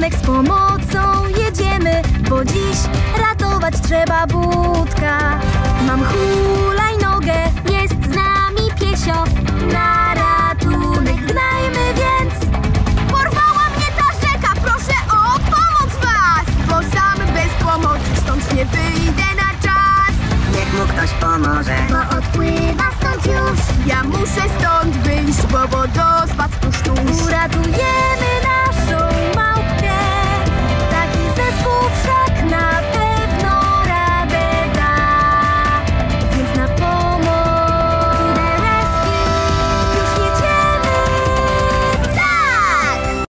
ratunek z pomocą jedziemy, bo dziś ratować trzeba Butka. Mam hulajnogę, jest z nami Piesio, na ratunek gnajmy więc. Porwała mnie ta rzeka, proszę o pomoc was, bo sam bez pomocy stąd nie wyjdę na czas. Niech mu ktoś pomoże, bo odpływa stąd już. Ja muszę stąd wyjść, bo wodospad tuż. Uratujemy nas.